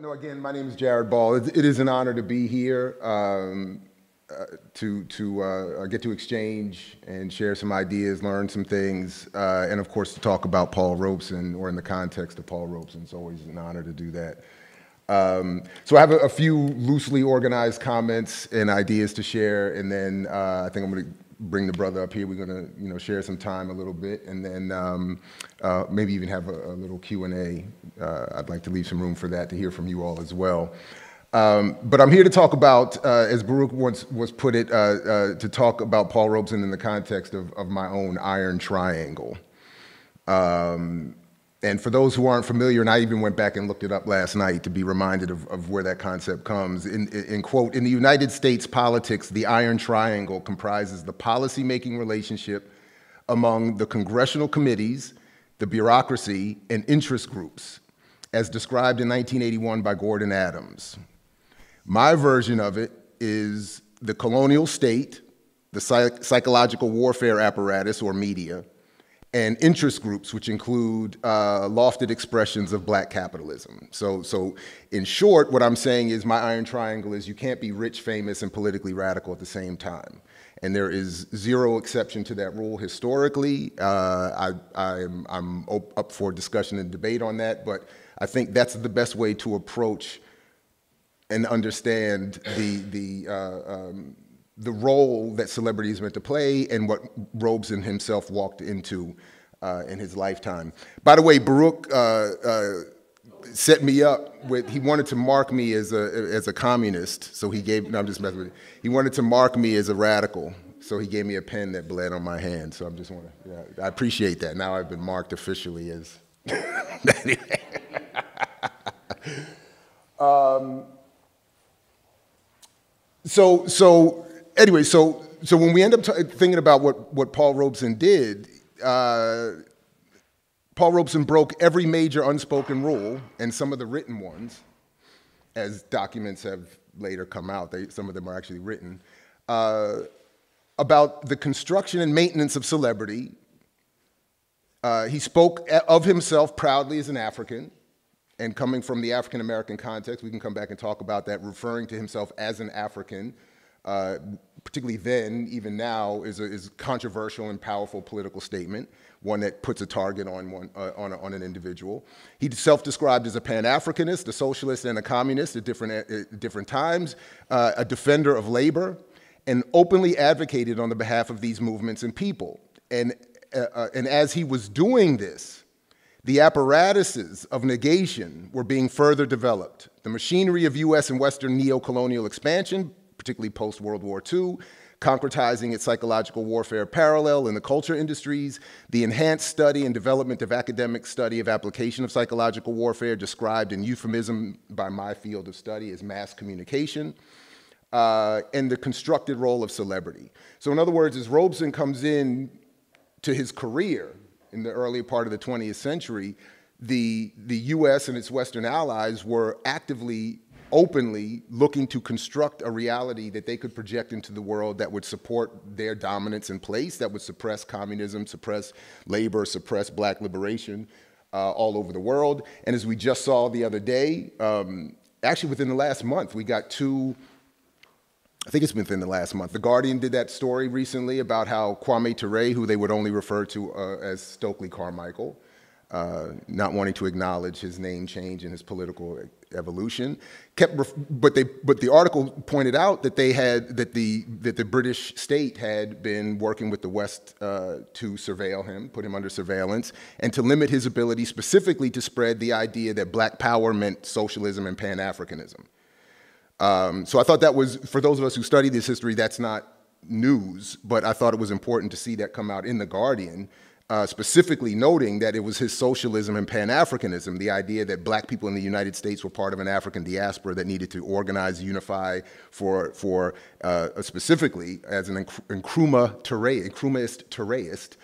No, again, my name is Jared Ball. It is an honor to be here, to get to exchange and share some ideas, learn some things, and of course to talk about Paul Robeson, or in the context of Paul Robeson. It's always an honor to do that. So I have a few loosely organized comments and ideas to share, and then I think I'm going to bring the brother up here. We're going to share some time a little bit, and then maybe even have a little Q&A. I'd like to leave some room for that, to hear from you all as well. But I'm here to talk about, as Baruch once put it, to talk about Paul Robeson in the context of my own Iron Triangle. And for those who aren't familiar, and I even went back and looked it up last night to be reminded of where that concept comes, in quote, in the United States politics, the Iron Triangle comprises the policymaking relationship among the congressional committees, the bureaucracy, and interest groups, as described in 1981 by Gordon Adams. My version of it is the colonial state, the psychological warfare apparatus, or media, and interest groups, which include lofted expressions of black capitalism. So in short, what I'm saying is my Iron Triangle is you can't be rich, famous, and politically radical at the same time. And there is zero exception to that rule historically. I'm up for discussion and debate on that, but I think that's the best way to approach and understand the role that celebrity is meant to play, and what Robeson himself walked into in his lifetime. By the way, Baruch set me up with, he wanted to mark me as a communist, so he gave, no, I'm just messing with you. He wanted to mark me as a radical, so he gave me a pen that bled on my hand. So I'm just want to, yeah, I appreciate that. Now I've been marked officially as. So when we end up thinking about what Paul Robeson did, Paul Robeson broke every major unspoken rule, and some of the written ones, as documents have later come out, some of them are actually written, about the construction and maintenance of celebrity. He spoke of himself proudly as an African, and coming from the African-American context, we can come back and talk about that, referring to himself as an African, particularly then, even now, is a controversial and powerful political statement, one that puts a target on an individual. He self-described as a Pan-Africanist, a socialist, and a communist at different times, a defender of labor, and openly advocated on the behalf of these movements and people. And as he was doing this, the apparatuses of negation were being further developed. The machinery of U.S. and Western neocolonial expansion, particularly post-World War II, concretizing its psychological warfare parallel in the culture industries, the enhanced study and development of academic study of application of psychological warfare, described in euphemism by my field of study as mass communication, and the constructed role of celebrity. So in other words, as Robeson comes in to his career in the early part of the 20th century, the US and its Western allies were actively, openly looking to construct a reality that they could project into the world that would support their dominance in place, that would suppress communism, suppress labor, suppress black liberation all over the world. And as we just saw the other day, actually within the last month, we got two, I think it's been within the last month. The Guardian did that story recently about how Kwame Ture, who they would only refer to as Stokely Carmichael, not wanting to acknowledge his name change and his political evolution, but the article pointed out that they had that the British state had been working with the West to surveil him, put him under surveillance, and to limit his ability specifically to spread the idea that black power meant socialism and Pan-Africanism. So I thought that was, for those of us who study this history, that's not news, but I thought it was important to see that come out in The Guardian, specifically noting that it was his socialism and Pan-Africanism, the idea that black people in the United States were part of an African diaspora that needed to organize, unify for specifically as an Nkrumah-Tureist,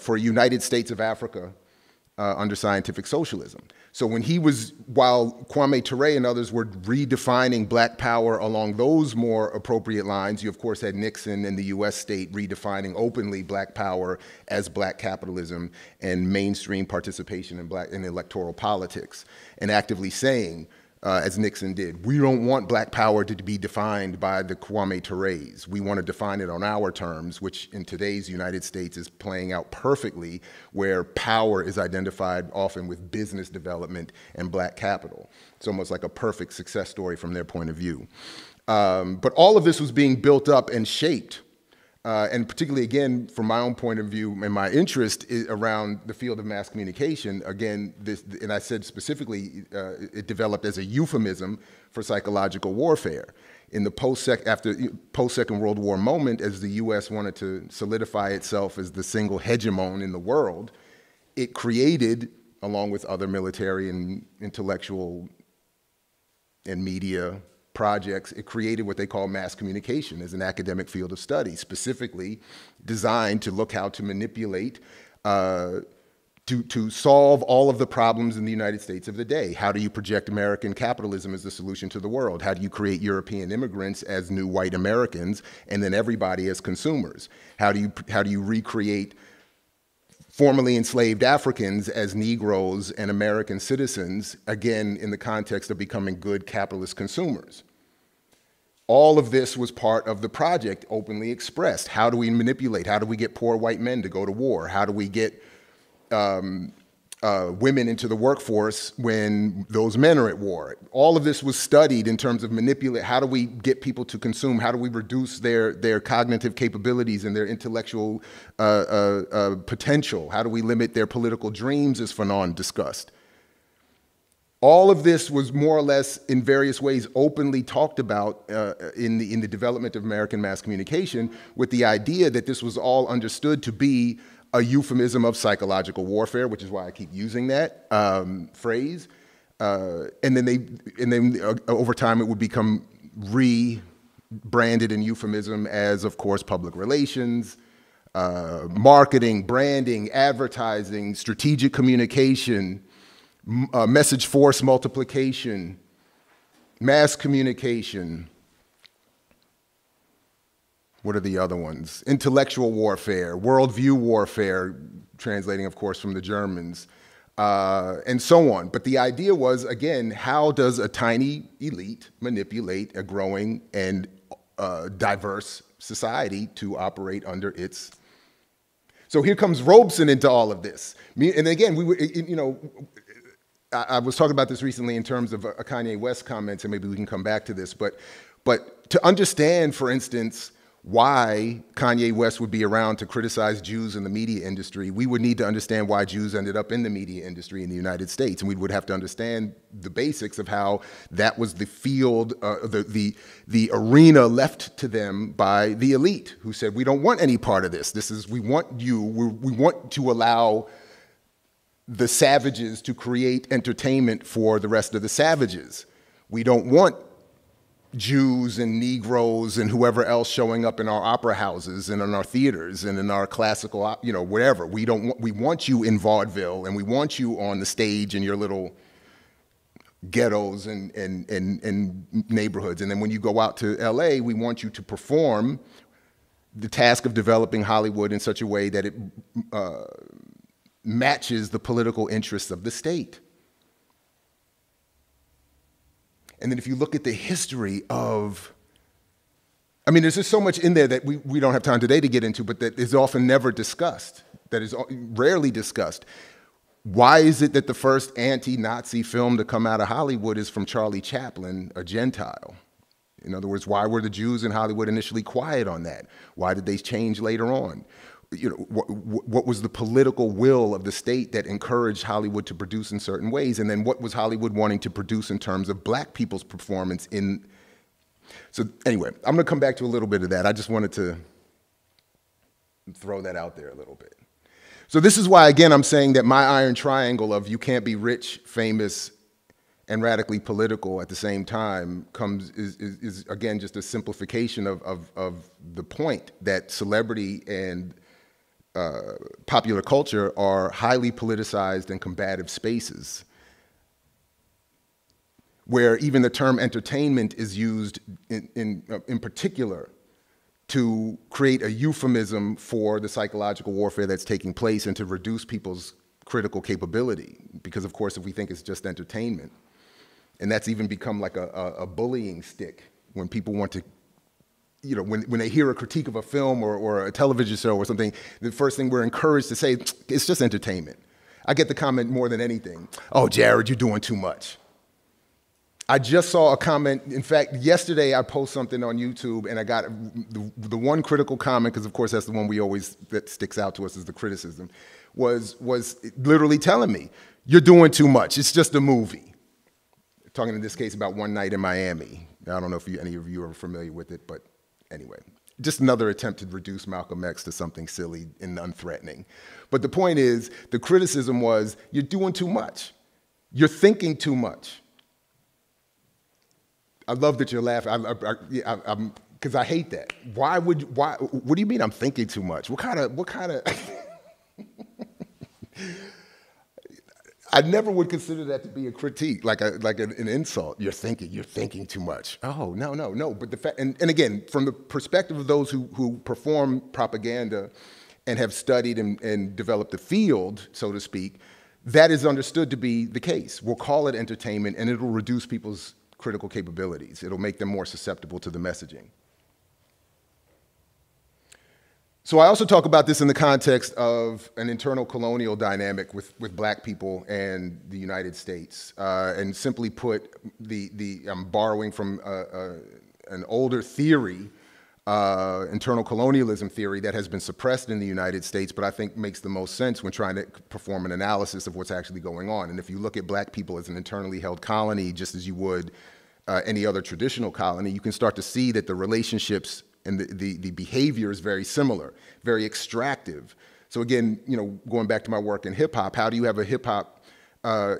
for a United States of Africa under scientific socialism. So when he was, while Kwame Ture and others were redefining black power along those more appropriate lines, you of course had Nixon and the US state redefining openly black power as black capitalism and mainstream participation in electoral politics, and actively saying, as Nixon did, we don't want black power to be defined by the Kwame Tures. We want to define it on our terms, which in today's United States is playing out perfectly, where power is identified often with business development and black capital. It's almost like a perfect success story from their point of view. But all of this was being built up and shaped, and particularly, again, from my own point of view and my interest around the field of mass communication, again, this, and I said specifically, it developed as a euphemism for psychological warfare. In the post-Second World War moment, as the US wanted to solidify itself as the single hegemon in the world, it created, along with other military and intellectual and media projects, it created what they call mass communication as an academic field of study, specifically designed to look how to manipulate, to solve all of the problems in the United States of the day. How do you project American capitalism as the solution to the world? How do you create European immigrants as new white Americans and then everybody as consumers? How do you recreate formerly enslaved Africans as Negroes and American citizens, again, in the context of becoming good capitalist consumers? All of this was part of the project openly expressed. How do we manipulate? How do we get poor white men to go to war? How do we get women into the workforce when those men are at war? All of this was studied in terms of manipulate. How do we get people to consume? How do we reduce their cognitive capabilities and their intellectual potential? How do we limit their political dreams, as Fanon discussed? All of this was more or less, in various ways, openly talked about in the development of American mass communication, with the idea that this was all understood to be a euphemism of psychological warfare, which is why I keep using that phrase. And then over time, it would become rebranded in euphemism as, of course, public relations, marketing, branding, advertising, strategic communication, message force multiplication, mass communication. What are the other ones? Intellectual warfare, worldview warfare, translating, of course, from the Germans, and so on. But the idea was, again, how does a tiny elite manipulate a growing and diverse society to operate under its? So here comes Robeson into all of this. And again, we were, you know, I was talking about this recently in terms of Kanye West comments, and maybe we can come back to this. But to understand, for instance, why Kanye West would be around to criticize Jews in the media industry, we would need to understand why Jews ended up in the media industry in the United States. And we would have to understand the basics of how that was the field, the arena left to them by the elite, who said, we don't want any part of this. This is, we want you, we want to allow the savages to create entertainment for the rest of the savages. We don't want Jews and Negroes and whoever else showing up in our opera houses and in our theaters and in our classical, you know, whatever. We don't want, we want you in vaudeville, and we want you on the stage in your little ghettos and neighborhoods. And then when you go out to LA, we want you to perform. The task of developing Hollywood in such a way that it matches the political interests of the state. And then if you look at the history of, I mean, there's just so much in there that we don't have time today to get into, but that is often never discussed, that is rarely discussed. Why is it that the first anti-Nazi film to come out of Hollywood is from Charlie Chaplin, a Gentile? In other words, why were the Jews in Hollywood initially quiet on that? Why did they change later on? You know, what was the political will of the state that encouraged Hollywood to produce in certain ways? And then what was Hollywood wanting to produce in terms of black people's performance in? So anyway, I'm going to come back to a little bit of that. I just wanted to throw that out there a little bit. So this is why, again, I'm saying that my iron triangle of you can't be rich, famous, and radically political at the same time comes is again, just a simplification of the point that celebrity and popular culture are highly politicized and combative spaces where even the term entertainment is used in particular to create a euphemism for the psychological warfare that's taking place and to reduce people's critical capability. Because of course, if we think it's just entertainment, and that's even become like a bullying stick when people want to, you know, when they hear a critique of a film or a television show or something, the first thing we're encouraged to say, it's just entertainment. I get the comment more than anything, oh, Jared, you're doing too much. I just saw a comment, in fact, yesterday I posted something on YouTube and I got the one critical comment, because of course that's the one we always, that sticks out to us is the criticism, was literally telling me, you're doing too much, it's just a movie. Talking in this case about One Night in Miami. I don't know if any of you are familiar with it, but anyway, just another attempt to reduce Malcolm X to something silly and unthreatening. But the point is, the criticism was, you're doing too much. You're thinking too much. I love that you're laughing, because I hate that. What do you mean I'm thinking too much? What kind of? I never would consider that to be a critique, like an insult. You're thinking too much. Oh, no. But the fact, and again, from the perspective of those who perform propaganda and have studied and developed the field, so to speak, that is understood to be the case. We'll call it entertainment and it'll reduce people's critical capabilities. It'll make them more susceptible to the messaging. So I also talk about this in the context of an internal colonial dynamic with black people and the United States. And simply put, I'm borrowing from an older theory, internal colonialism theory that has been suppressed in the United States, but I think makes the most sense when trying to perform an analysis of what's actually going on. And if you look at black people as an internally held colony, just as you would any other traditional colony, you can start to see that the relationships and the behavior is very similar, very extractive. So again, you know, going back to my work in hip hop, how do you have a hip hop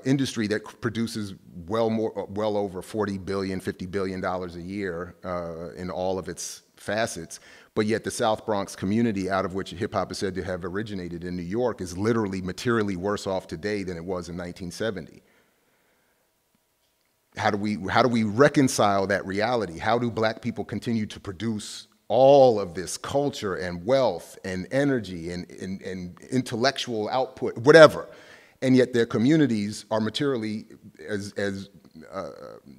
industry that produces well over $40 billion, $50 billion a year in all of its facets, but yet the South Bronx community out of which hip hop is said to have originated in New York is literally materially worse off today than it was in 1970. How do we reconcile that reality? How do black people continue to produce all of this culture and wealth and energy and intellectual output, whatever, and yet their communities are materially as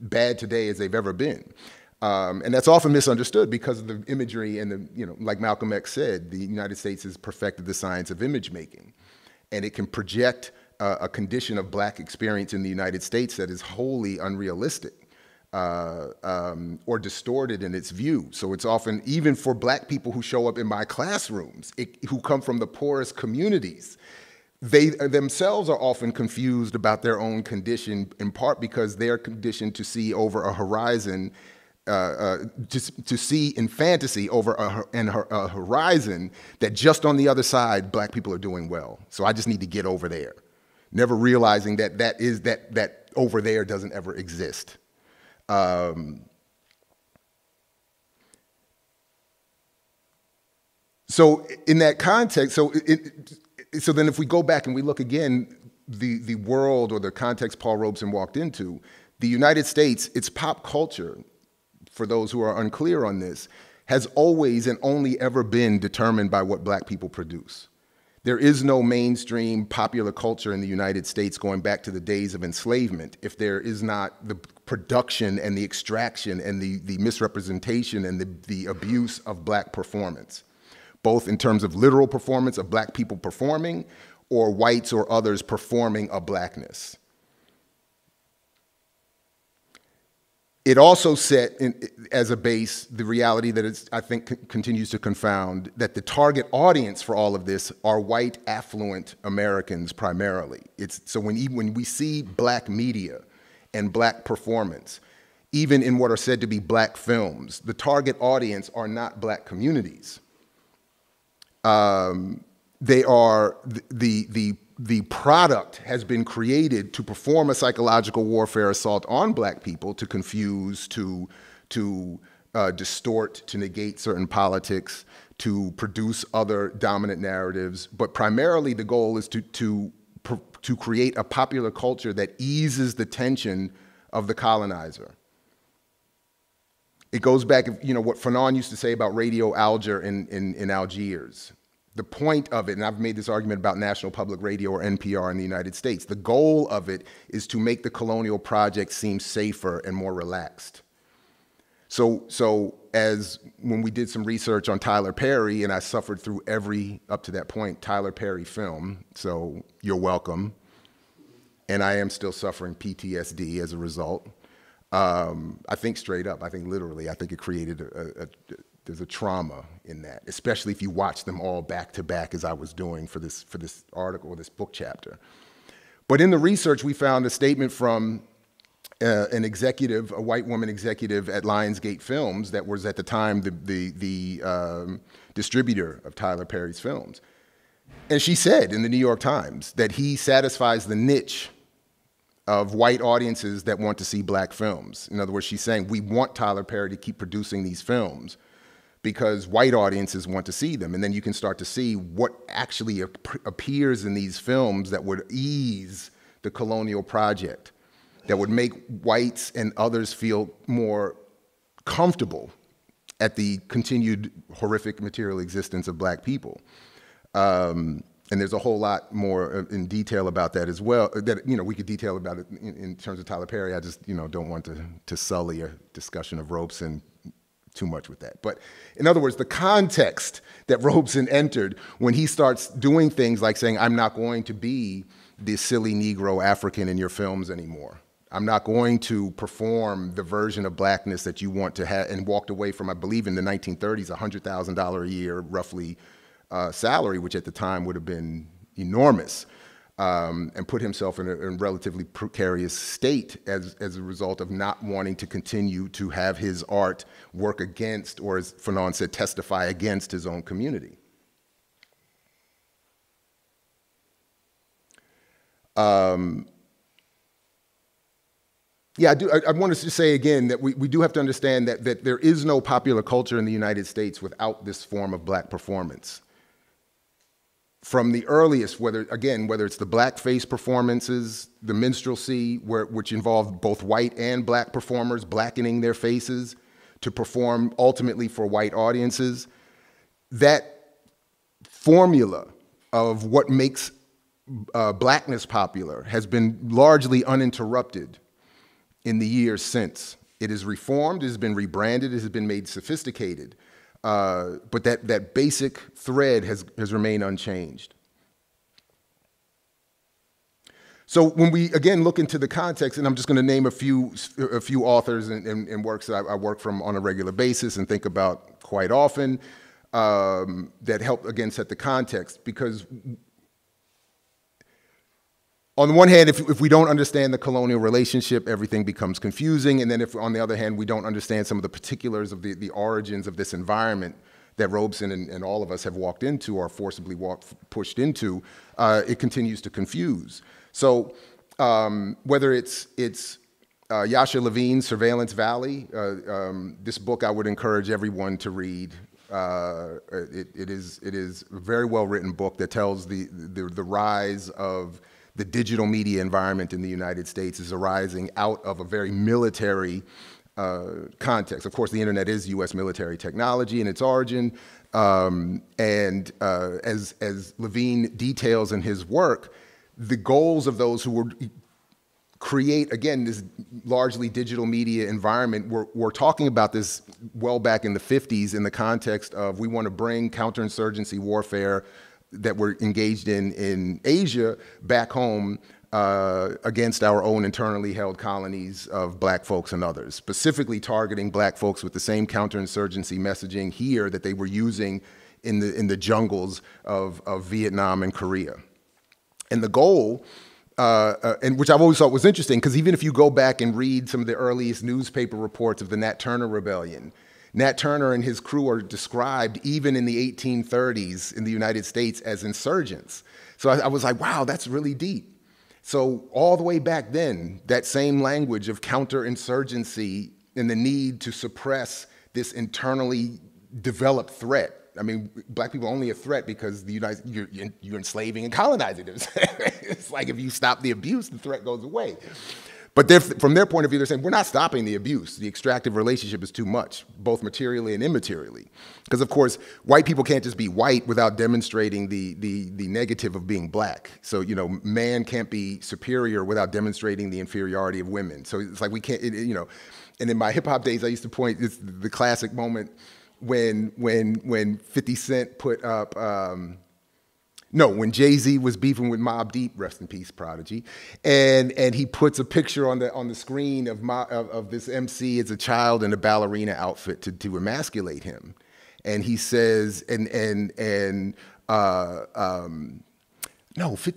bad today as they've ever been? And that's often misunderstood because of the imagery and the, you know, like Malcolm X said, the United States has perfected the science of image making, and it can project a condition of black experience in the United States that is wholly unrealistic or distorted in its view. So it's often, even for black people who show up in my classrooms, who come from the poorest communities, they themselves are often confused about their own condition, in part because they are conditioned to see over a horizon, to see in fantasy over a horizon that just on the other side, black people are doing well. So I just need to get over there. Never realizing that over there doesn't ever exist. So in that context, so then if we go back and we look again, the world or the context Paul Robeson walked into, the United States, its pop culture, for those who are unclear on this, has always and only ever been determined by what black people produce. There is no mainstream popular culture in the United States going back to the days of enslavement if there is not the production and the extraction and the misrepresentation and the abuse of black performance, both in terms of literal performance of black people performing or whites or others performing a blackness. It also set as a base the reality that I think continues to confound that the target audience for all of this are white affluent Americans primarily. So when we see black media and black performance, even in what are said to be black films, the target audience are not black communities. They are the product has been created to perform a psychological warfare assault on black people, to confuse, to distort, to negate certain politics, to produce other dominant narratives. But primarily the goal is to create a popular culture that eases the tension of the colonizer. It goes back, you know, what Fanon used to say about Radio Alger in Algiers. The point of it, and I've made this argument about National Public Radio or NPR in the United States, the goal of it is to make the colonial project seem safer and more relaxed. So as when we did some research on Tyler Perry, and I suffered through every, up to that point, Tyler Perry film, so you're welcome, and I am still suffering PTSD as a result. I think straight up, I think literally, I think it created there's a trauma in that, especially if you watch them all back to back as I was doing for this article, this book chapter. But in the research, we found a statement from an executive, a white woman executive at Lionsgate Films that was at the time the distributor of Tyler Perry's films. And she said in the New York Times that he satisfies the niche of white audiences that want to see black films. In other words, she's saying, we want Tyler Perry to keep producing these films because white audiences want to see them. And then you can start to see what actually appears in these films that would ease the colonial project, that would make whites and others feel more comfortable at the continued horrific material existence of black people. And there's a whole lot more in detail about that as well, that, you know, we could detail about it in terms of Tyler Perry. I just, you know, don't want to sully a discussion of Robeson too much with that. But in other words, the context that Robeson entered when he starts doing things like saying, I'm not going to be the silly Negro African in your films anymore. I'm not going to perform the version of blackness that you want to have, and walked away from, I believe in the 1930s, $100,000 a year, roughly, salary, which at the time would have been enormous, and put himself in a relatively precarious state as a result of not wanting to continue to have his art work against, or as Fanon said, testify against his own community. Yeah, I want to say again that we do have to understand that there is no popular culture in the United States without this form of black performance. From the earliest, whether it's the blackface performances, the minstrelsy, which involved both white and black performers blackening their faces to perform ultimately for white audiences, that formula of what makes blackness popular has been largely uninterrupted in the years since. It is reformed, it has been rebranded, it has been made sophisticated. But that basic thread has remained unchanged. So when we, again, look into the context, and I'm just gonna name a few authors and works that I work from on a regular basis and think about quite often, that help, again, set the context, because on the one hand, if we don't understand the colonial relationship, everything becomes confusing. And then if, on the other hand, we don't understand some of the particulars of the origins of this environment that Robeson and all of us have walked into, or forcibly pushed into, it continues to confuse. So whether it's Yasha Levine's Surveillance Valley, this book I would encourage everyone to read. It is a very well-written book that tells the rise of the digital media environment in the United States is arising out of a very military context. Of course, the internet is US military technology in its origin. As Levine details in his work, the goals of those who would create, again, this largely digital media environment, we're talking about this well back in the 50s in the context of, we want to bring counterinsurgency warfare that we're engaged in Asia back home against our own internally held colonies of black folks and others, specifically targeting black folks with the same counterinsurgency messaging here that they were using in the jungles of Vietnam and Korea. And the goal, and which I've always thought was interesting, because even if you go back and read some of the earliest newspaper reports of the Nat Turner Rebellion, Nat Turner and his crew are described even in the 1830s in the United States as insurgents. So I was like, wow, that's really deep. So all the way back then, that same language of counterinsurgency and the need to suppress this internally developed threat. I mean, black people are only a threat because the United, you're enslaving and colonizing them. It's like if you stop the abuse, the threat goes away. But from their point of view, they're saying, we're not stopping the abuse. The extractive relationship is too much, both materially and immaterially. Because, of course, white people can't just be white without demonstrating the negative of being black. So, you know, man can't be superior without demonstrating the inferiority of women. So it's like we can't, you know. And in my hip-hop days, I used to point, it's the classic moment when 50 Cent put up, when Jay-Z was beefing with Mobb Deep, rest in peace, Prodigy, and he puts a picture on the screen of this MC as a child in a ballerina outfit to emasculate him, and he says, 50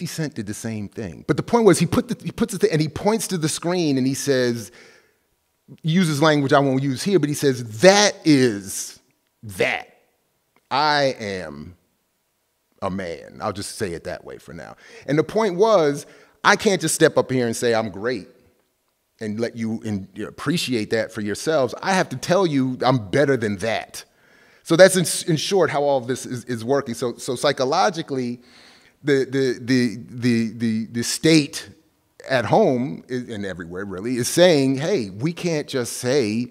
Cent did the same thing. But the point was he points to the screen and he says, uses language I won't use here, but he says, that is that. I am a man. I'll just say it that way for now. And the point was, I can't just step up here and say I'm great and let you appreciate that for yourselves. I have to tell you I'm better than that. So that's in short how all of this is working. So psychologically, the state at home and everywhere really is saying, hey, we can't just say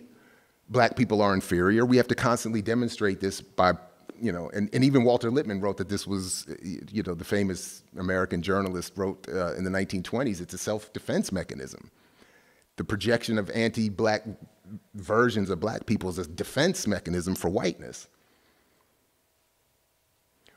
black people are inferior. We have to constantly demonstrate this by, you know, and even Walter Lippmann wrote that this was, you know, the famous American journalist wrote in the 1920s, it's a self-defense mechanism. The projection of anti-black versions of black people is a defense mechanism for whiteness,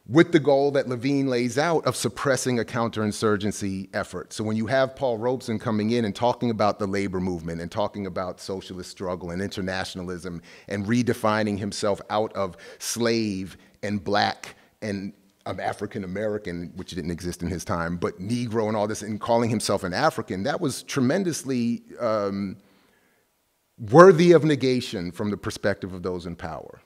with the goal that Levine lays out of suppressing a counterinsurgency effort. So when you have Paul Robeson coming in and talking about the labor movement and talking about socialist struggle and internationalism and redefining himself out of slave and black and African-American, which didn't exist in his time, but Negro and all this, and calling himself an African, that was tremendously worthy of negation from the perspective of those in power.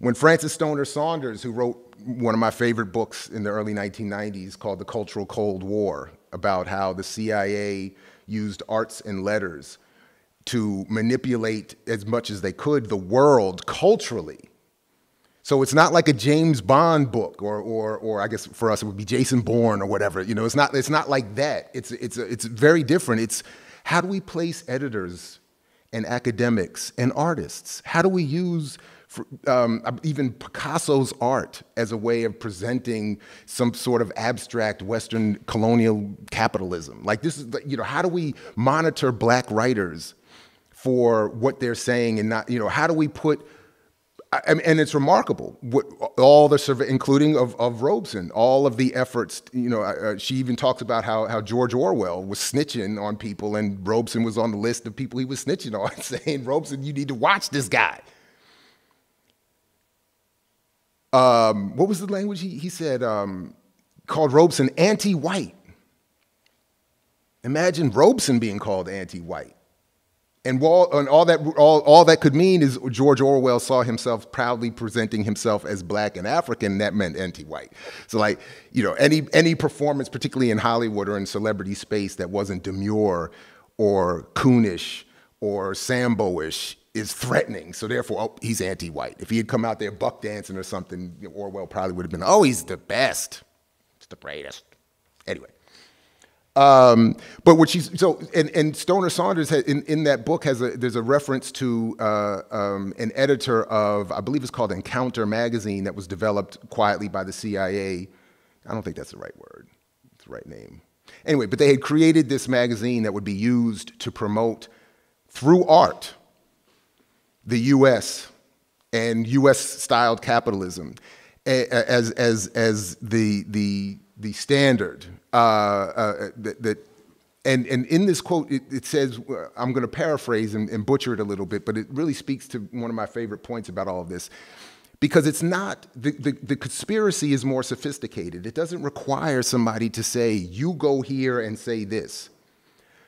When Francis Stoner Saunders, who wrote one of my favorite books in the early 1990s called The Cultural Cold War, about how the CIA used arts and letters to manipulate as much as they could the world culturally. So it's not like a James Bond book or I guess for us it would be Jason Bourne or whatever. You know, it's not like that. It's very different. It's how do we place editors and academics and artists? How do we use even Picasso's art as a way of presenting some sort of abstract Western colonial capitalism? Like this is, you know, how do we monitor black writers for what they're saying and not, you know, how do we put, I mean, and it's remarkable, what, all the survey, including of Robeson, all of the efforts, you know, she even talks about how George Orwell was snitching on people and Robeson was on the list of people he was snitching on, saying, Robeson, you need to watch this guy. What was the language he said? Called Robeson anti-white. Imagine Robeson being called anti-white, and all that could mean is George Orwell saw himself proudly presenting himself as black and African. That meant anti-white. So, like, you know, any performance, particularly in Hollywood or in celebrity space, that wasn't demure or coonish or Sambo-ish is threatening, so therefore, oh, he's anti-white. If he had come out there buck dancing or something, Orwell probably would have been, oh, he's the best, it's the greatest. Anyway, but what she's, so, and Stoner Saunders had, in that book, there's a reference to an editor of, I believe it's called Encounter Magazine, that was developed quietly by the CIA. I don't think that's the right word, it's the right name. Anyway, but they had created this magazine that would be used to promote, through art, the U.S. and U.S.-styled capitalism as the standard. And in this quote, it says, I'm going to paraphrase and butcher it a little bit, but it really speaks to one of my favorite points about all of this, because it's not, the conspiracy is more sophisticated. It doesn't require somebody to say, you go here and say this.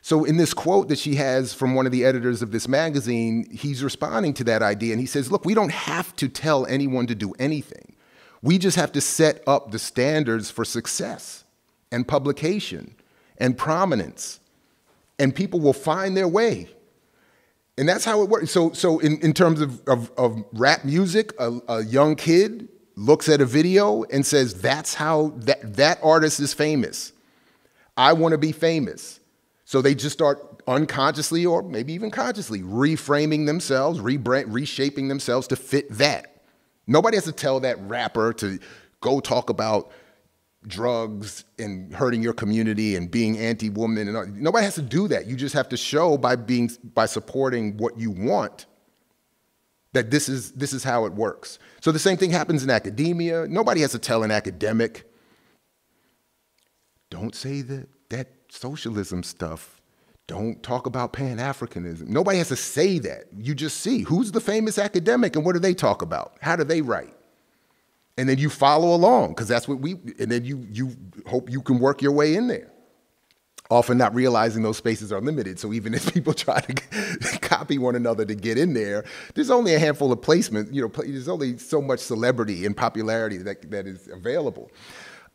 So in this quote that she has from one of the editors of this magazine, he's responding to that idea, and he says, look, we don't have to tell anyone to do anything. We just have to set up the standards for success and publication and prominence, and people will find their way. And that's how it works. So in terms of rap music, a young kid looks at a video and says, that's how that artist is famous. I want to be famous. So they just start unconsciously, or maybe even consciously, reframing themselves, reshaping themselves to fit that. Nobody has to tell that rapper to go talk about drugs and hurting your community and being anti-woman, and all. Nobody has to do that. You just have to show by supporting what you want that this is how it works. So the same thing happens in academia. Nobody has to tell an academic, don't say that socialism stuff. Don't talk about Pan-Africanism. Nobody has to say that. You just see who's the famous academic and what do they talk about? How do they write? And then you follow along, because that's what and then you hope you can work your way in there. Often not realizing those spaces are limited, so even if people try to copy one another to get in there, there's only a handful of placements, you know, there's only so much celebrity and popularity that is available.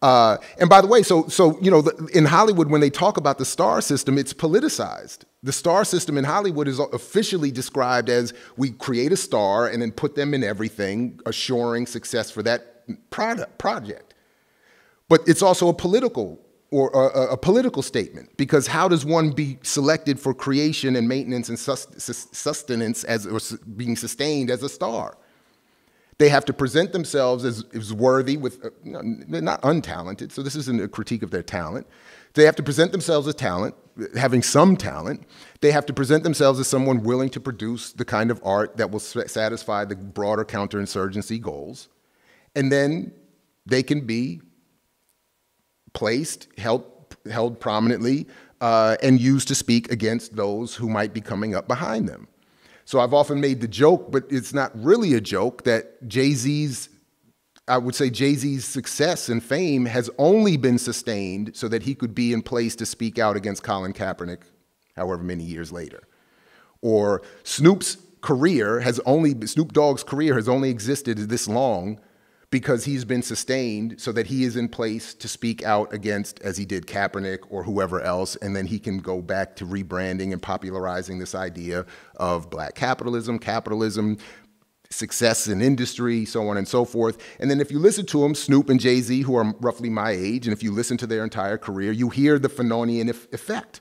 And by the way, so you know, in Hollywood, when they talk about the star system, it's politicized. The star system in Hollywood is officially described as we create a star and then put them in everything, assuring success for that project. But it's also a political political statement, because how does one be selected for creation and maintenance and sustenance being sustained as a star? They have to present themselves as worthy with, they're not untalented, so this isn't a critique of their talent. They have to present themselves as talent, having some talent. They have to present themselves as someone willing to produce the kind of art that will satisfy the broader counterinsurgency goals. And then they can be placed, held prominently, and used to speak against those who might be coming up behind them. So I've often made the joke, but it's not really a joke, that Jay-Z's success and fame has only been sustained so that he could be in place to speak out against Colin Kaepernick however many years later. Or Snoop Dogg's career has only existed this long because he's been sustained so that he is in place to speak out against, as he did, Kaepernick or whoever else, and then he can go back to rebranding and popularizing this idea of black capitalism, success in industry, so on and so forth. And then if you listen to him, Snoop and Jay-Z, who are roughly my age, and if you listen to their entire career, you hear the Fanonian effect,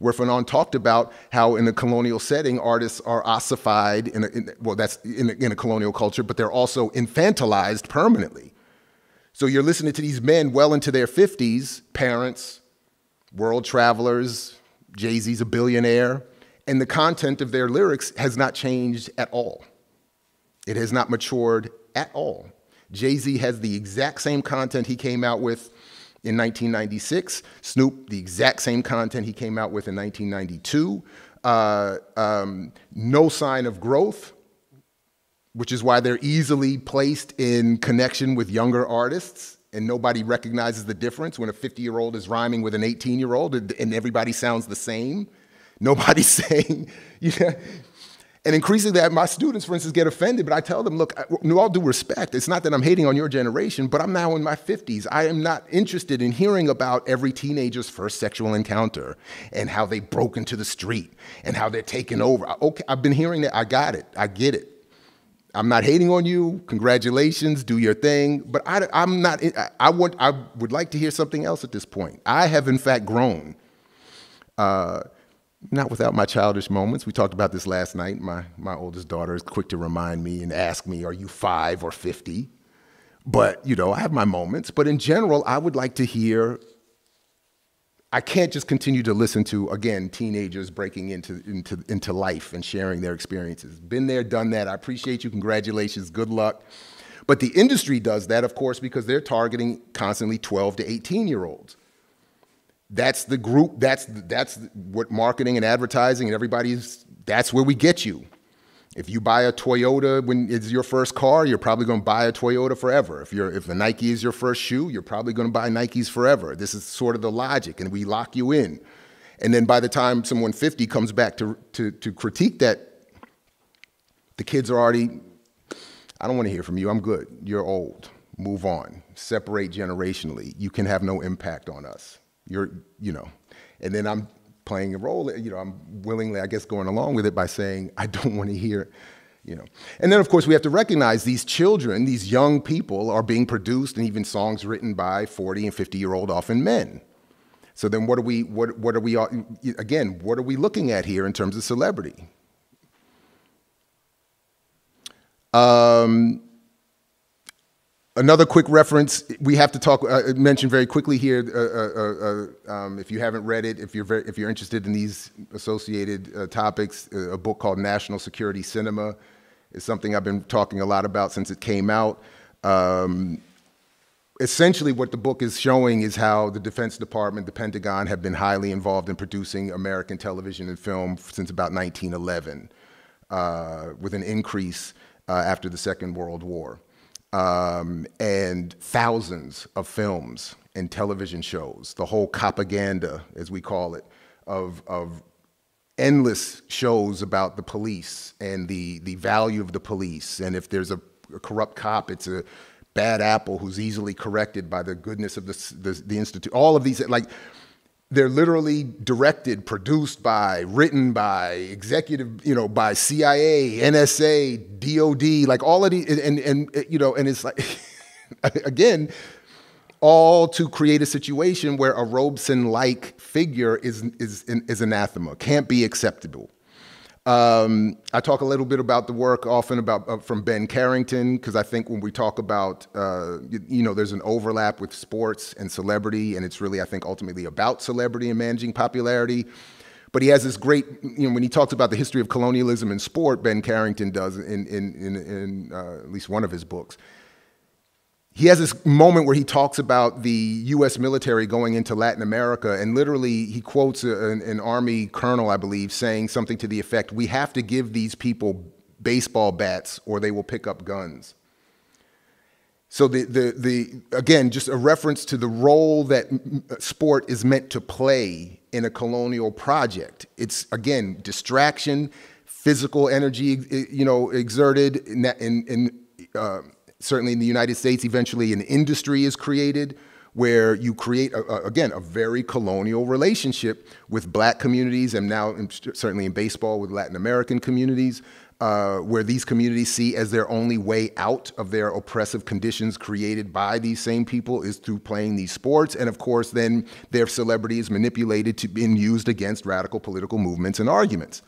where Fanon talked about how in a colonial setting, artists are ossified, in a colonial culture, but they're also infantilized permanently. So you're listening to these men well into their 50s, parents, world travelers, Jay-Z's a billionaire, and the content of their lyrics has not changed at all. It has not matured at all. Jay-Z has the exact same content he came out with in 1996, Snoop, the exact same content he came out with in 1992. No sign of growth, which is why they're easily placed in connection with younger artists, and nobody recognizes the difference when a 50-year-old is rhyming with an 18-year-old and everybody sounds the same. Nobody's saying, you know. And increasingly, my students, for instance, get offended, but I tell them, look, with all due respect, it's not that I'm hating on your generation, but I'm now in my 50s. I am not interested in hearing about every teenager's first sexual encounter and how they broke into the street and how they're taken over. Okay, I've been hearing that. I got it. I get it. I'm not hating on you. Congratulations. Do your thing. But I would like to hear something else at this point. I have, in fact, grown. Not without my childish moments. We talked about this last night. My oldest daughter is quick to remind me and ask me, are you 5 or 50? But, you know, I have my moments. But in general, I would like to hear, I can't just continue to listen to, again, teenagers breaking into life and sharing their experiences. Been there, done that. I appreciate you. Congratulations. Good luck. But the industry does that, of course, because they're targeting constantly 12 to 18-year-olds. That's the group, that's what marketing and advertising and everybody's, that's where we get you. If you buy a Toyota when it's your first car, you're probably gonna buy a Toyota forever. If the Nike is your first shoe, you're probably gonna buy Nikes forever. This is sort of the logic, and we lock you in. And then by the time someone 50 comes back to critique that, the kids are already, I don't wanna hear from you, I'm good, you're old, move on, separate generationally, you can have no impact on us. You're, you know, and then I'm playing a role, you know, I'm willingly, I guess, going along with it by saying, I don't want to hear it. You know. And then, of course, we have to recognize these children, these young people are being produced and even songs written by 40 and 50-year-old, often men. So then what are we looking at here in terms of celebrity? Another quick reference, we have to mention very quickly here, if you haven't read it, if you're interested in these associated topics, a book called National Security Cinema is something I've been talking a lot about since it came out. Essentially what the book is showing is how the Defense Department, the Pentagon, have been highly involved in producing American television and film since about 1911, with an increase after the Second World War. And thousands of films and television shows, the whole propaganda, as we call it, of endless shows about the police and the value of the police. And if there's a corrupt cop, it's a bad apple who's easily corrected by the goodness of the institute. All of these, like, they're literally directed, produced by, written by, executive, you know, by CIA, NSA, DOD, like all of these, and you know, and it's like, again, all to create a situation where a Robeson-like figure is anathema, can't be acceptable. I talk a little bit about the work often about from Ben Carrington, because I think when we talk about, you know, there's an overlap with sports and celebrity, and it's really, I think, ultimately about celebrity and managing popularity. But he has this great, you know, when he talks about the history of colonialism in sport, Ben Carrington does in at least one of his books. He has this moment where he talks about the U.S. military going into Latin America, and literally he quotes an army colonel, I believe, saying something to the effect, "We have to give these people baseball bats or they will pick up guns." So again, just a reference to the role that sport is meant to play in a colonial project. It's, again, distraction, physical energy, you know, exerted certainly in the United States. Eventually an industry is created where you create, again, a very colonial relationship with black communities, and now certainly in baseball with Latin American communities, where these communities see as their only way out of their oppressive conditions created by these same people is through playing these sports. And of course, then their celebrity is manipulated to being used against radical political movements and arguments.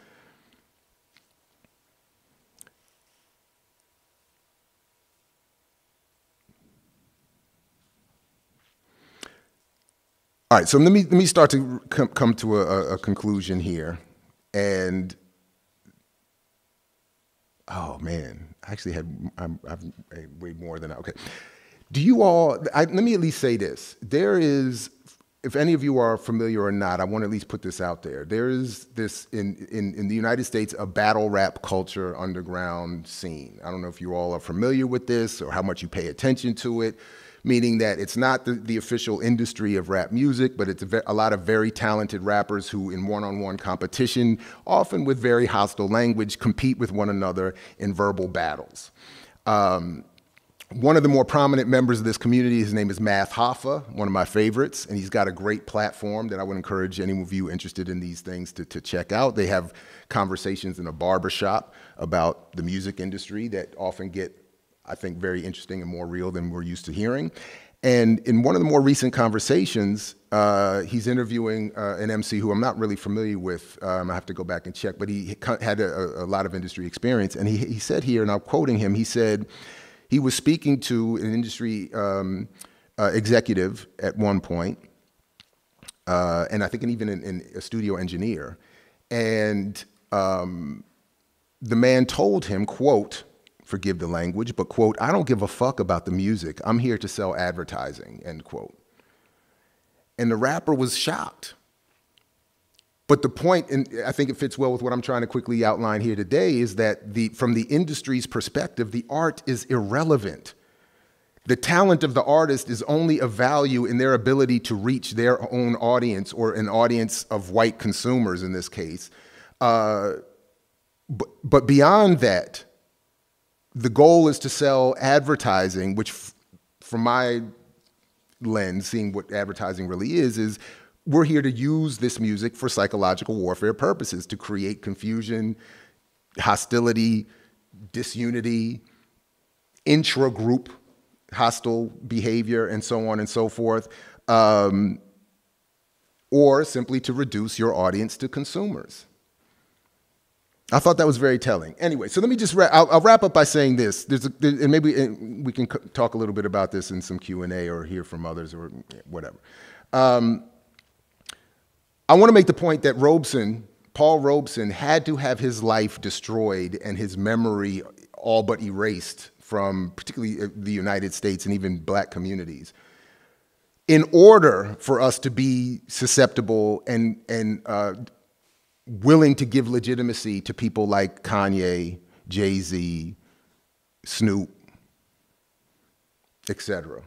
All right, so let me start to come to a conclusion here, and oh man, I actually had I've way more than okay. Do you all? Let me at least say this: there is, if any of you are familiar or not, I want to at least put this out there. There is this in the United States a battle rap culture underground scene. I don't know if you all are familiar with this or how much you pay attention to it. Meaning that it's not the official industry of rap music, but it's a lot of very talented rappers who in one-on-one competition, often with very hostile language, compete with one another in verbal battles. One of the more prominent members of this community, his name is Math Hoffa, one of my favorites, and he's got a great platform that I would encourage any of you interested in these things to check out. They have conversations in a barbershop about the music industry that often get, I think, very interesting and more real than we're used to hearing. And in one of the more recent conversations, he's interviewing an MC who I'm not really familiar with. I have to go back and check, but he had a lot of industry experience. And he said here, and I'm quoting him, he said he was speaking to an industry executive at one point, and I think even a studio engineer. And the man told him, quote, forgive the language, but quote, "I don't give a fuck about the music. I'm here to sell advertising," end quote. And the rapper was shocked. But the point, and I think it fits well with what I'm trying to quickly outline here today, is that from the industry's perspective, the art is irrelevant. The talent of the artist is only of value in their ability to reach their own audience, or an audience of white consumers in this case. But beyond that, the goal is to sell advertising, which from my lens, seeing what advertising really is we're here to use this music for psychological warfare purposes, to create confusion, hostility, disunity, intra-group hostile behavior, and so on and so forth, or simply to reduce your audience to consumers. I thought that was very telling. Anyway, so let me just, I'll wrap up by saying this, and maybe we can talk a little bit about this in some Q&A or hear from others or whatever. I want to make the point that Robeson, Paul Robeson, had to have his life destroyed and his memory all but erased from particularly the United States and even black communities in order for us to be susceptible and willing to give legitimacy to people like Kanye, Jay-Z, Snoop, etc.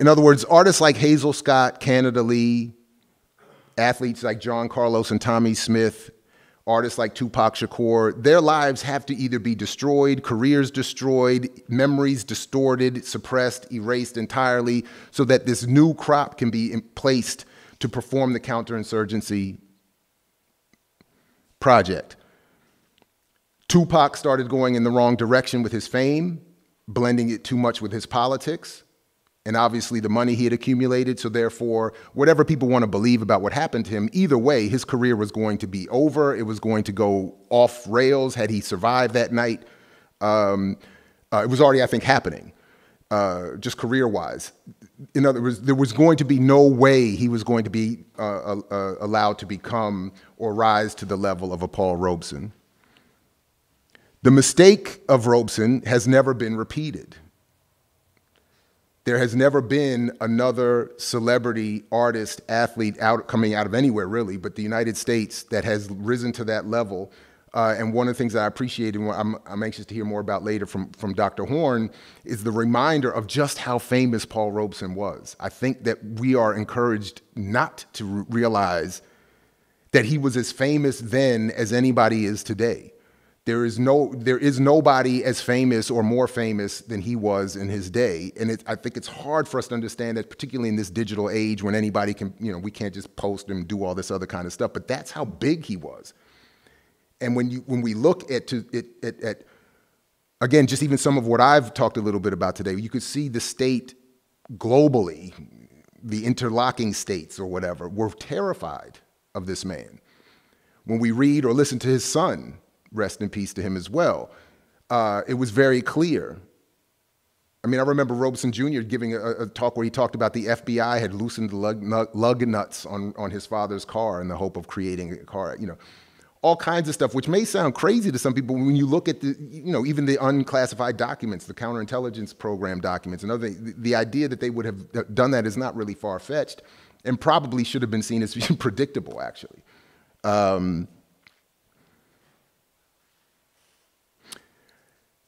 In other words, artists like Hazel Scott, Canada Lee, athletes like John Carlos and Tommy Smith, artists like Tupac Shakur, their lives have to either be destroyed, careers destroyed, memories distorted, suppressed, erased entirely, so that this new crop can be placed to perform the counterinsurgency project. Tupac started going in the wrong direction with his fame, blending it too much with his politics, and obviously the money he had accumulated, so therefore, whatever people want to believe about what happened to him, either way, his career was going to be over. It was going to go off rails had he survived that night. It was already, I think, happening, just career-wise. In other words, there was going to be no way he was going to be allowed to become or rise to the level of a Paul Robeson. The mistake of Robeson has never been repeated. There has never been another celebrity, artist, athlete coming out of anywhere really, but the United States, that has risen to that level. And one of the things that I appreciate, and I'm anxious to hear more about later from Dr. Horn, is the reminder of just how famous Paul Robeson was. I think that we are encouraged not to realize that he was as famous then as anybody is today. There is nobody as famous or more famous than he was in his day. And I think it's hard for us to understand that, particularly in this digital age when anybody can, you know, we can't just post and do all this other kind of stuff, but that's how big he was. And when we look at again, just even some of what I've talked a little bit about today, you could see the state globally, the interlocking states or whatever, were terrified of this man. When we read or listen to his son, rest in peace to him as well, it was very clear. I mean, I remember Robeson Jr. giving a talk where he talked about the FBI had loosened the lug nuts on his father's car in the hope of creating a car, you know, all kinds of stuff, which may sound crazy to some people when you look at the, you know, even the unclassified documents, the counterintelligence program documents, and other things. The idea that they would have done that is not really far-fetched and probably should have been seen as predictable, actually.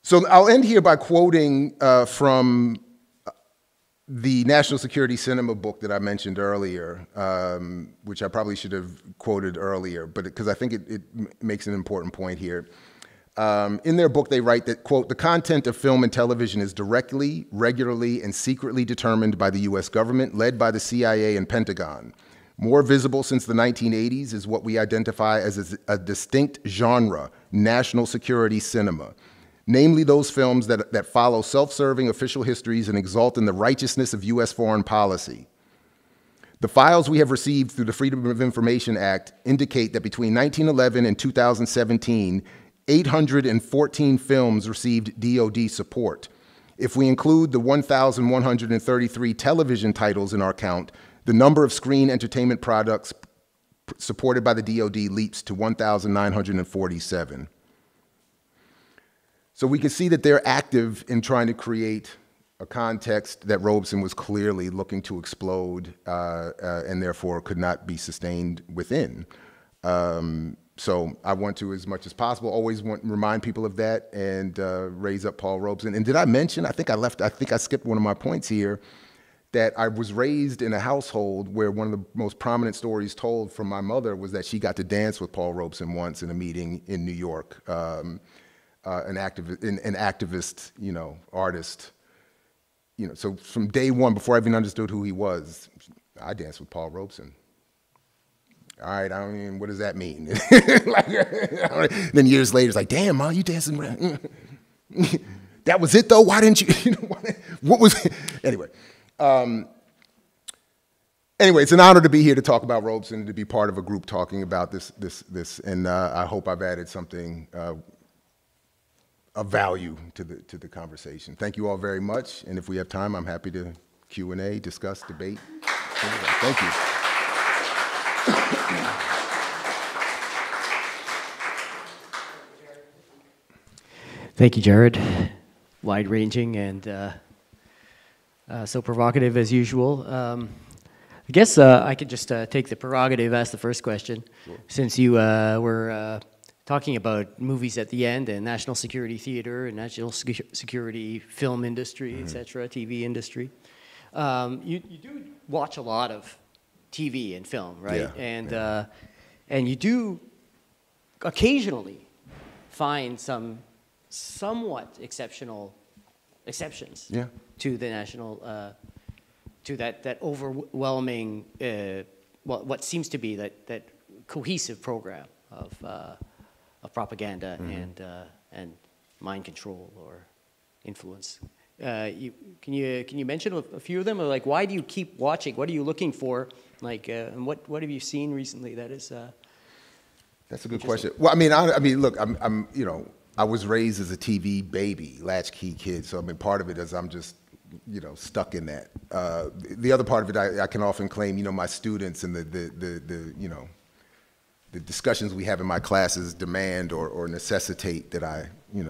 So I'll end here by quoting from the National Security Cinema book that I mentioned earlier, which I probably should have quoted earlier, but because I think it makes an important point here. In their book, they write that, quote, "The content of film and television is directly, regularly, and secretly determined by the U.S. government, led by the CIA and Pentagon. More visible since the 1980s is what we identify as a distinct genre, national security cinema. Namely those films that follow self-serving official histories and exalt in the righteousness of U.S. foreign policy. The files we have received through the Freedom of Information Act indicate that between 1911 and 2017, 814 films received DOD support. If we include the 1,133 television titles in our count, the number of screen entertainment products supported by the DOD leaps to 1,947. So we can see that they're active in trying to create a context that Robeson was clearly looking to explode and therefore could not be sustained within. So I want to, as much as possible, always remind people of that and raise up Paul Robeson. And did I mention, I think I skipped one of my points here, that I was raised in a household where one of the most prominent stories told from my mother was that she got to dance with Paul Robeson once in a meeting in New York. An activist, you know, artist, you know. So from day one, before I even understood who he was, I danced with Paul Robeson. all right, I don't even, what does that mean? Like, then years later, it's like, damn, Ma, you dancing with that. That was it, though? Why didn't you? What was it? Anyway. Anyway, it's an honor to be here to talk about Robeson, to be part of a group talking about this, and I hope I've added something of value to the conversation. Thank you all very much, and if we have time, I'm happy to Q&A, discuss, debate. Thank you. Thank you, Jared. Wide-ranging and so provocative as usual. I guess I could just take the prerogative, ask the first question. Sure. Since you were talking about movies at the end and national security theater and national security film industry, mm-hmm. etc., TV industry. You do watch a lot of TV and film, right? Yeah, and you do occasionally find some somewhat exceptional exceptions yeah. to the national to that overwhelming, what seems to be that cohesive program of propaganda mm-hmm. And mind control or influence. Can you mention a few of them? Or like, why do you keep watching? What are you looking for? Like, and what have you seen recently that is? That's a good question. Well, I mean, I mean, look, I'm you know, I was raised as a TV baby, latchkey kid. So I mean, part of it is I'm just, you know, stuck in that. The other part of it, I can often claim, you know, my students and the you know, the discussions we have in my classes demand or necessitate that I, you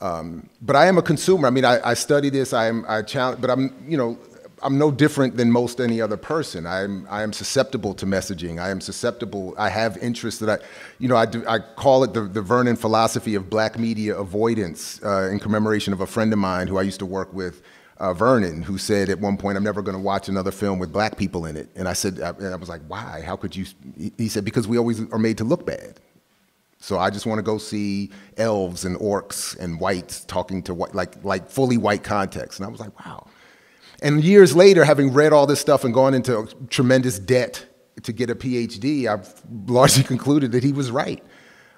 know, but I am a consumer. I mean, I study this. I challenge, but I'm, you know, I'm no different than most any other person. I am susceptible to messaging. I am susceptible. I have interests that I, you know, I call it the Vernon philosophy of black media avoidance in commemoration of a friend of mine who I used to work with. Vernon, who said at one point, I'm never going to watch another film with black people in it. And I said, and I was like, why? How could you? He said, because we always are made to look bad. So I just want to go see elves and orcs and whites talking to white, like fully white context. And I was like, wow. And years later, having read all this stuff and gone into tremendous debt to get a PhD, I've largely concluded that he was right.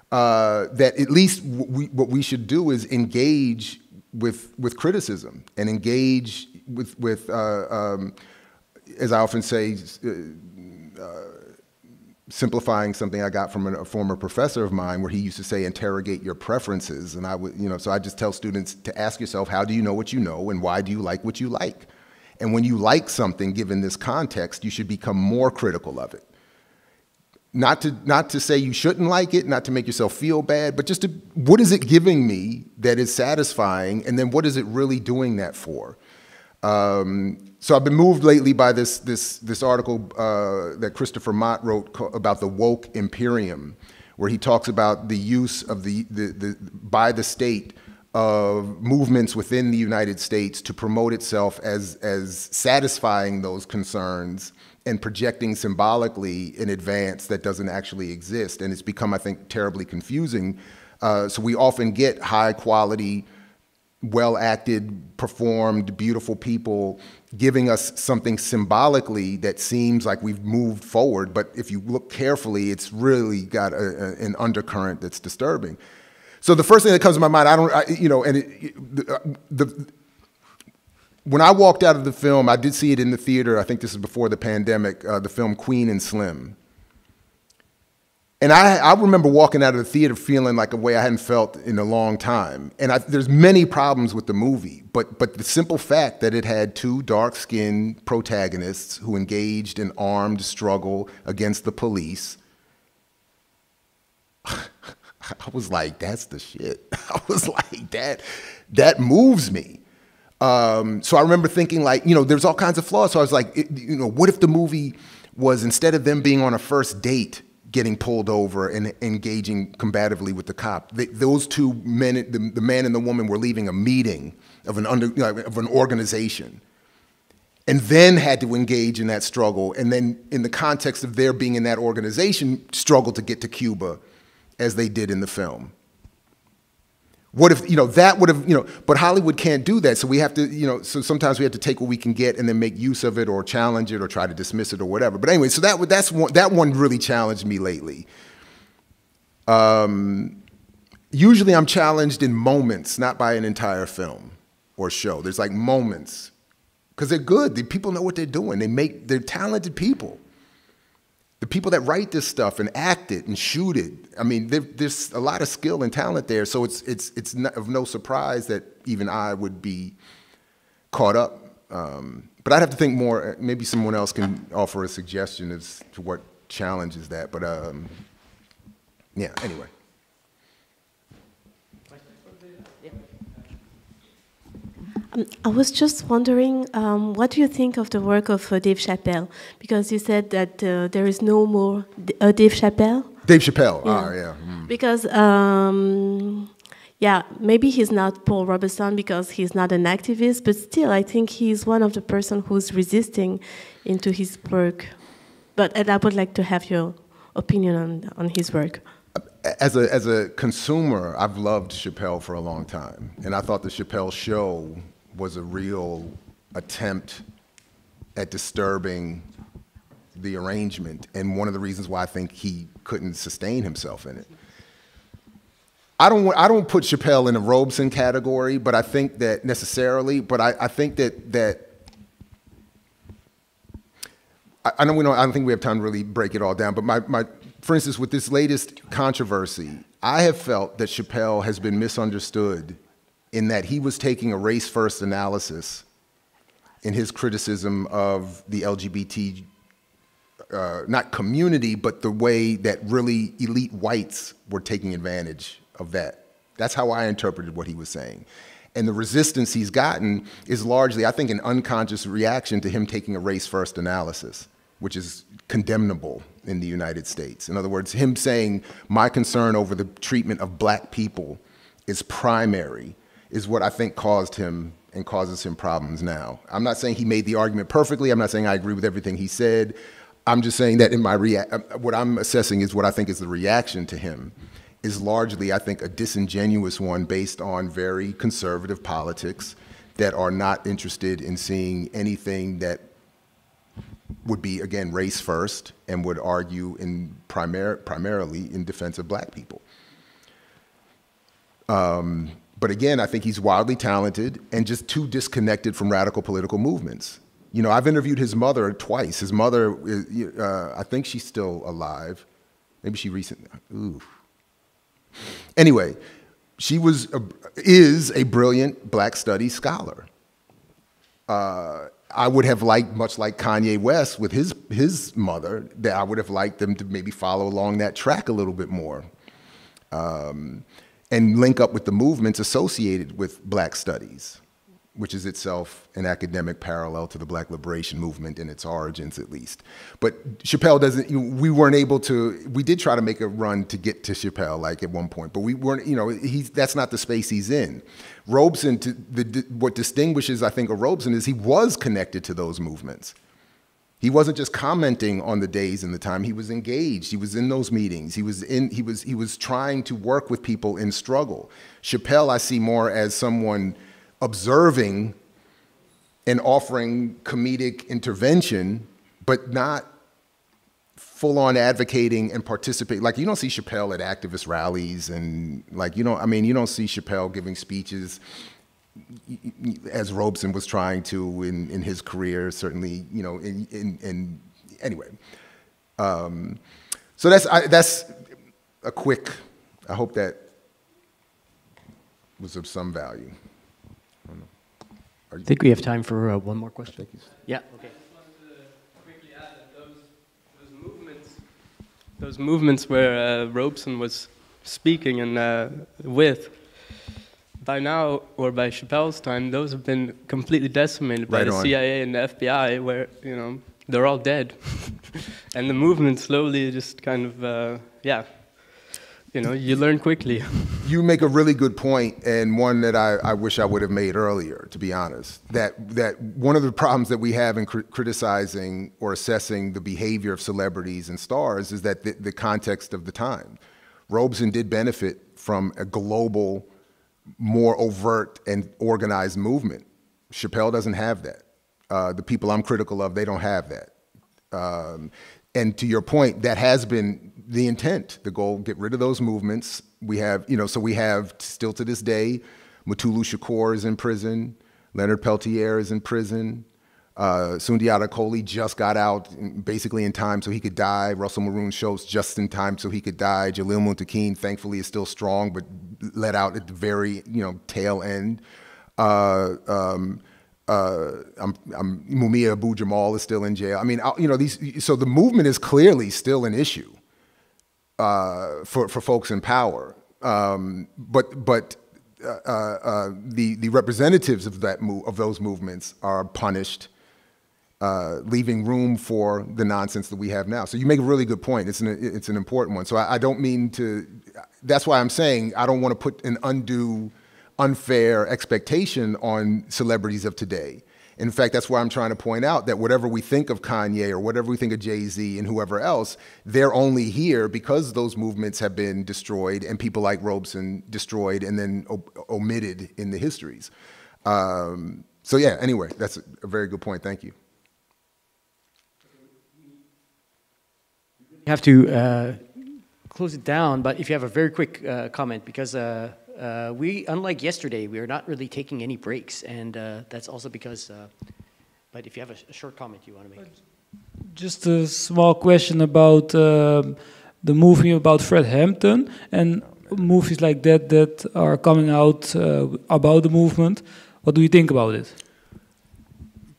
That at least what we should do is engage with criticism and engage with as I often say, simplifying something I got from a former professor of mine, where he used to say, interrogate your preferences. And I would, you know, so I just tell students to ask yourself, how do you know what you know, and why do you like what you like? And when you like something, given this context, you should become more critical of it. Not to say you shouldn't like it, not to make yourself feel bad, but just to, what is it giving me that is satisfying, and then what is it really doing that for? So I've been moved lately by this article that Christopher Mott wrote about the woke imperium, where he talks about the use of the by the state of movements within the United States to promote itself as satisfying those concerns, and projecting symbolically in advance that doesn't actually exist. And it's become, I think, terribly confusing. So we often get high quality, well-acted, performed, beautiful people giving us something symbolically that seems like we've moved forward. But if you look carefully, it's really got an undercurrent that's disturbing. So the first thing that comes to my mind, when I walked out of the film, I did see it in the theater, I think this is before the pandemic, the film Queen and Slim. And I remember walking out of the theater feeling like a way I hadn't felt in a long time. And there's many problems with the movie, but the simple fact that it had two dark-skinned protagonists who engaged in armed struggle against the police, I was like, that's the shit. I was like, that moves me. So I remember thinking, like, you know, there's all kinds of flaws. So I was like, you know, what if the movie was, instead of them being on a first date, getting pulled over and engaging combatively with the cop, those two men, the man and the woman, were leaving a meeting of an organization, and then had to engage in that struggle, and then in the context of their being in that organization, struggled to get to Cuba, as they did in the film. What if, you know, that would have, you know, but Hollywood can't do that. So we have to, you know, so sometimes we have to take what we can get and then make use of it or challenge it or try to dismiss it or whatever. But anyway, so that one really challenged me lately. Usually I'm challenged in moments, not by an entire film or show. There's like moments, because they're good. The people know what they're doing. They're talented people. The people that write this stuff and act it and shoot it, I mean, there's a lot of skill and talent there. So it's not, of no surprise that even I would be caught up. But I'd have to think more. Maybe someone else can offer a suggestion as to what challenges that. But yeah, anyway. I was just wondering, what do you think of the work of Dave Chappelle? Because you said that there is no more Dave Chappelle. Dave Chappelle, yeah. Ah, yeah. Mm. Because, yeah, maybe he's not Paul Robeson because he's not an activist, but still I think he's one of the person who's resisting into his work. But and I would like to have your opinion on his work. As a consumer, I've loved Chappelle for a long time, and I thought the Chappelle Show was a real attempt at disturbing the arrangement, and one of the reasons why I think he couldn't sustain himself in it. I don't put Chappelle in a Robeson category, but I think that necessarily, but I think that I know we don't, I don't think we have time to really break it all down, but for instance, with this latest controversy, I have felt that Chappelle has been misunderstood in that he was taking a race-first analysis in his criticism of the LGBT, not community, but the way that really elite whites were taking advantage of that. That's how I interpreted what he was saying. And the resistance he's gotten is largely, I think, an unconscious reaction to him taking a race-first analysis, which is condemnable in the United States. In other words, him saying, my concern over the treatment of black people is primary, is what I think caused him and causes him problems now. I'm not saying he made the argument perfectly. I'm not saying I agree with everything he said. I'm just saying that in my what I'm assessing is what I think is the reaction to him is largely, I think, a disingenuous one based on very conservative politics that are not interested in seeing anything that would be, again, race first and would argue in primarily in defense of black people. But again, I think he's wildly talented and just too disconnected from radical political movements. You know, I've interviewed his mother twice. His mother, I think she's still alive. Maybe she recently, ooh. Anyway, she was, is a brilliant black studies scholar. I would have liked, much like Kanye West with his mother, that I would have liked them to maybe follow along that track a little bit more and link up with the movements associated with black studies, which is itself an academic parallel to the black liberation movement in its origins, at least. But Chappelle doesn't, you know, we weren't able to, we did try to make a run to get to Chappelle, like at one point, but we weren't, you know, that's not the space he's in. Robeson, what distinguishes, I think, of Robeson is he was connected to those movements. He wasn't just commenting on the days and the time, he was engaged, he was in those meetings, he was trying to work with people in struggle. Chappelle, I see more as someone observing and offering comedic intervention, but not full-on advocating and participating. Like, you don't see Chappelle at activist rallies, and like, you don't, I mean, you don't see Chappelle giving speeches as Robeson was trying to in his career, certainly, you know, anyway. So that's a quick, I hope that was of some value. I think we have time for one more question. Yeah. Okay. I just wanted to quickly add that those movements where Robeson was speaking and with, by now or by Chappelle's time, those have been completely decimated by the CIA and the FBI, where, you know, they're all dead, and the movement slowly just kind of yeah. You know, you learn quickly. You make a really good point, and one that I wish I would have made earlier, to be honest, that one of the problems that we have in criticizing or assessing the behavior of celebrities and stars is that the context of the time. Robeson did benefit from a global more overt and organized movement. Chappelle doesn't have that. The people I'm critical of, they don't have that. And to your point, that has been the intent, the goal, get rid of those movements. We have, you know, so we have still to this day, Mutulu Shakur is in prison, Leonard Peltier is in prison, Sundiata Kohli just got out basically in time so he could die, Russell Maroon Schultz just in time so he could die, Jaleel Muntakin thankfully is still strong but let out at the very, you know, tail end. Mumia Abu-Jamal is still in jail. I mean, you know, these, so the movement is clearly still an issue for folks in power. But the representatives of that those movements are punished, leaving room for the nonsense that we have now. So you make a really good point. It's an important one. So I don't mean to, that's why I'm saying I don't want to put an undue unfair expectation on celebrities of today. In fact, that's why I'm trying to point out that whatever we think of Kanye or whatever we think of Jay-Z and whoever else, they're only here because those movements have been destroyed and people like Robeson destroyed and then omitted in the histories. So yeah, anyway, that's a very good point. Thank you. You have to close it down, but if you have a very quick comment, because we, unlike yesterday, we are not really taking any breaks, and that's also because, but if you have a short comment you want to make. Just a small question about the movie about Fred Hampton, and movies like that that are coming out about the movement. What do you think about it?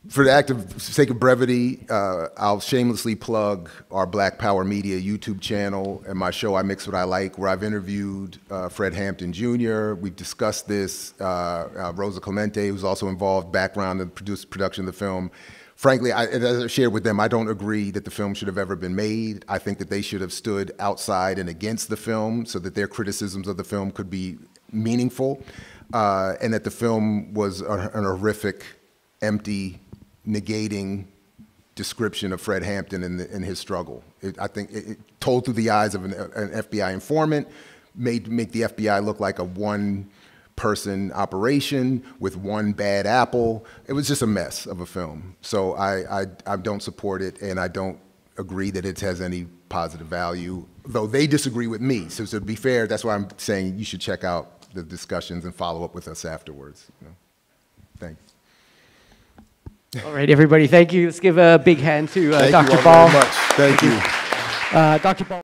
For the sake of brevity, I'll shamelessly plug our Black Power Media YouTube channel and my show, I Mix What I Like, where I've interviewed Fred Hampton Jr. We've discussed this, Rosa Clemente, who's also involved, background in the production of the film. Frankly, as I shared with them, I don't agree that the film should have ever been made. I think that they should have stood outside and against the film so that their criticisms of the film could be meaningful, and that the film was an horrific, empty, negating description of Fred Hampton and his struggle. I think it told through the eyes of an FBI informant, make the FBI look like a one-person operation with one bad apple. It was just a mess of a film. So I don't support it, and I don't agree that it has any positive value, though they disagree with me. So to be fair, that's why I'm saying you should check out the discussions and follow up with us afterwards. You know? Thanks. All right, everybody, thank you. Let's give a big hand to Dr. Ball. Thank you all very much. Thank you. Dr. Ball.